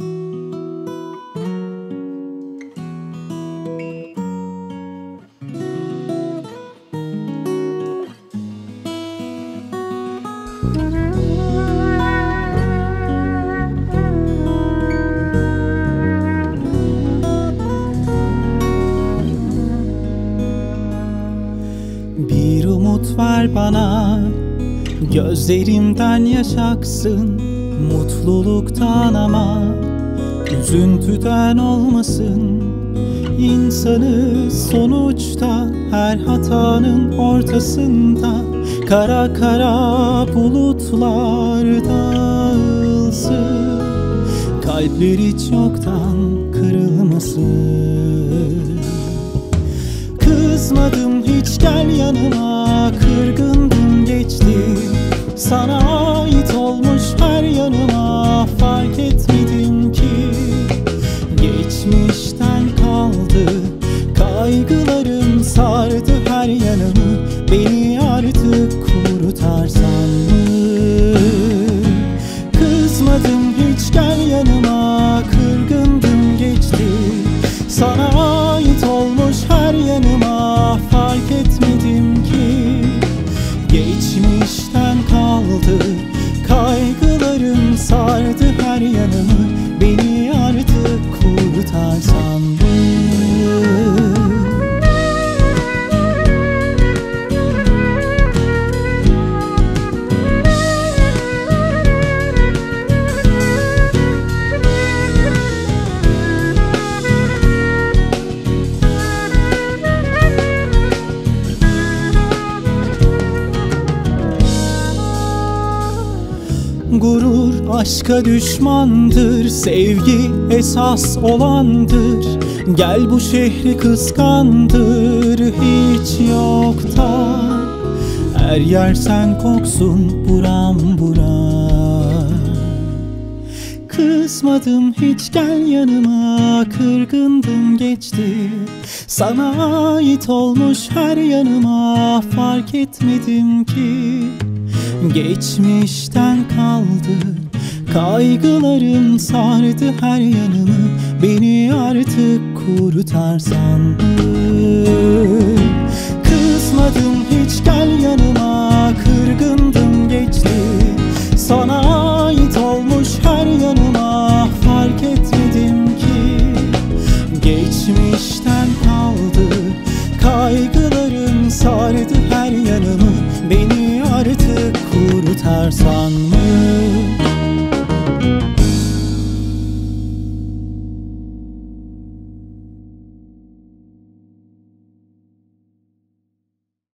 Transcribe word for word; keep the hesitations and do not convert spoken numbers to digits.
Bir umut ver bana, gözlerimden yaş aksın, mutluluktan ama üzüntüden olmasın. İnsanız sonuçta, her hatanın ortasında kara kara bulutlar dağılsın, kalpleri çoktan kırılmasın. Kızmadım hiç, gel yanıma, kırgındım geçti. Sana ait olmuş her yanıma, fark etmedim ki geçmişten kaldı. Kaygılarım sardı her yanımı, beni artık kurtarsan mı? Kızmadım hiç, gel yanıma, kırgındım geçti. Sana ait olmuş her yanıma, fark etmedim ki geçmişten kaldı. Kaygılarım sardı her yanımı, beni artık kurtarsan mı? Gurur aşka düşmandır, sevgi esas olandır. Gel bu şehri kıskandır hiç yokta. Her yer sen koksun buram buram. Kızmadım hiç, gel yanıma, kırgındım geçti. Sana ait olmuş her yanıma, fark etmedim ki geçmişten kaldı. Kaygılarım sardı her yanımı, beni artık kurtarsan mı? Kızmadım hiç, gel yanıma, kırgındım geçti. Sana